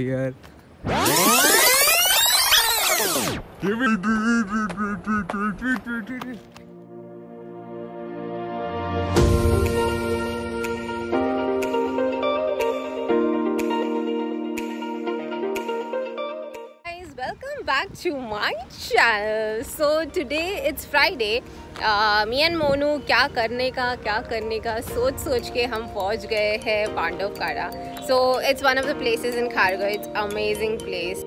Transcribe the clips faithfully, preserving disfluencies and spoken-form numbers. यार back to my channel. So today it's Friday. uh, Me and Monu क्या करने का क्या करने का सोच सोच के हम पहुँच गए हैं Pandavkada. So it's one of the places in Kharghar. It's amazing place.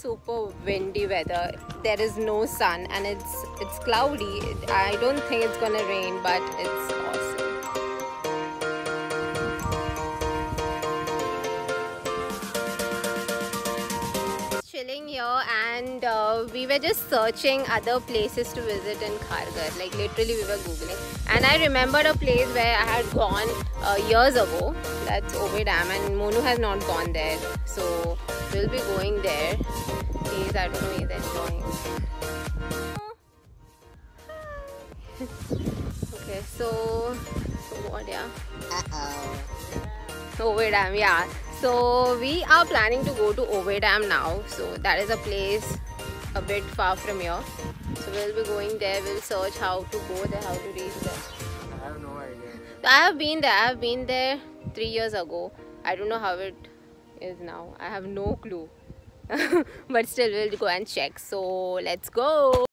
Super windy weather, there is no sun and it's it's cloudy. I don't think it's gonna rain, but it's awesome. Chilling here, and uh, we were just searching other places to visit in Kharghar. Like literally we were googling, and I remembered a place where I had gone uh, years ago. That's Owe Dam, and Monu has not gone there, so we'll be going there. Please, I don't know where they're going. Okay, so, so what, yeah? Uh-oh. Owe Dam, yeah. So, we are planning to go to Owe Dam now. So, that is a place a bit far from here. So, we'll be going there. We'll search how to go there, how to reach there. I have no idea. So, I have been there. I have been there three years ago. I don't know how it is now. I have no clue. But still we'll go and check. So let's go.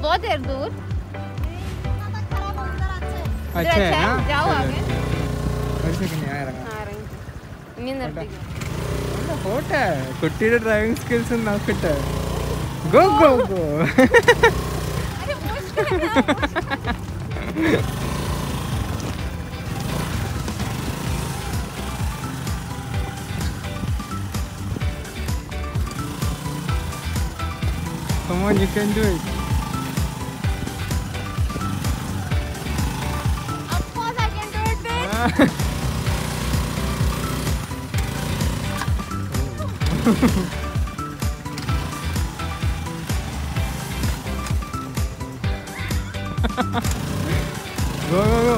बहुत देर दूर अच्छा है ना, जाओ आगे ऐसे नहीं आ रहा आ रही नींद आती होता है कुट्टी के ड्राइविंग स्किल्स ना कट गो गो गो अरे मुश्किल है come on you can do it. Go go go.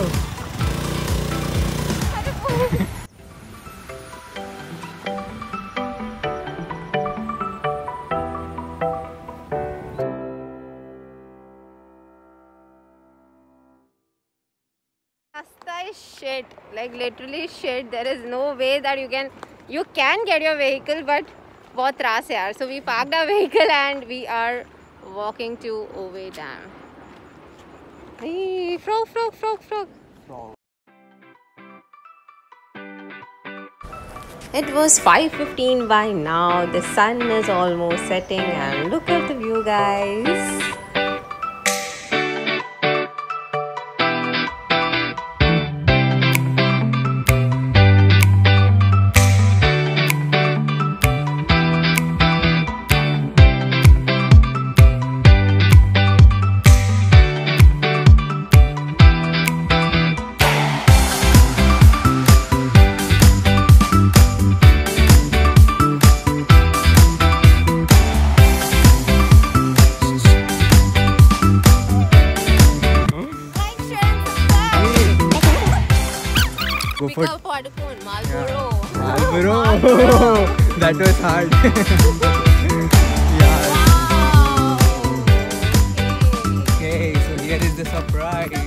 Rasta is shit, like literally shit. There is no way that you can you can get your vehicle, but बहुत त्रास है यार. So we parked our vehicle and we are walking to Owe Dam. Hey, frog, frog, frog, frog. Frog. It was five fifteen by now. The sun is almost setting, and look at the view, guys. Bro, that was hard. Yeah. Okay, so here is the surprise.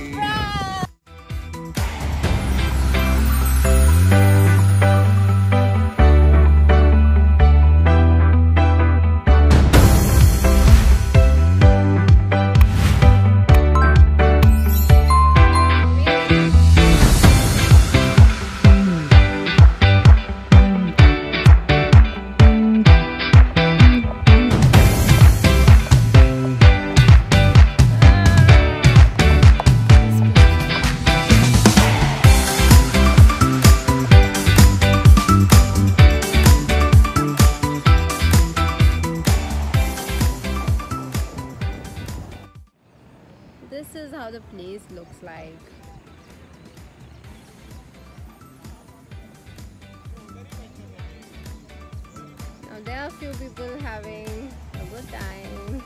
This is how the place looks like. Now there are a few people having a good time.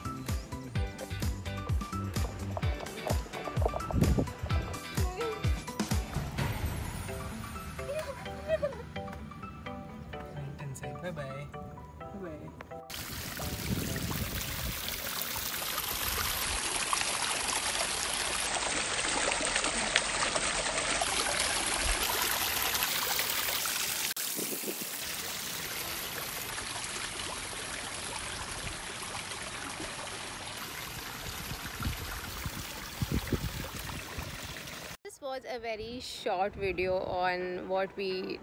Bye bye. Bye. Was a very short video on what we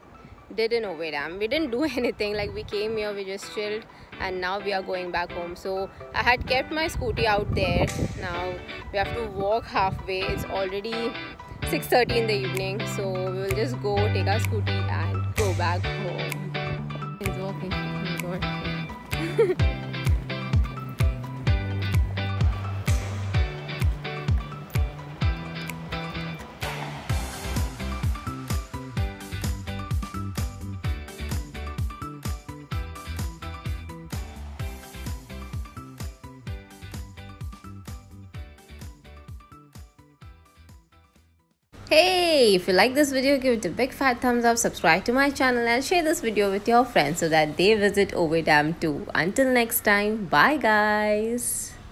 did in Owe Dam. We didn't do anything, like we came here, we just chilled, and now we are going back home. So I had kept my scooty out there. Now we have to walk halfway. It's already six thirty in the evening, so we will just go take our scooty and go back home. He's walking. Oh my god. Hey, if you like this video, give it a big fat thumbs up, subscribe to my channel and share this video with your friends so that they visit Owe Dam too. Until next time, bye guys.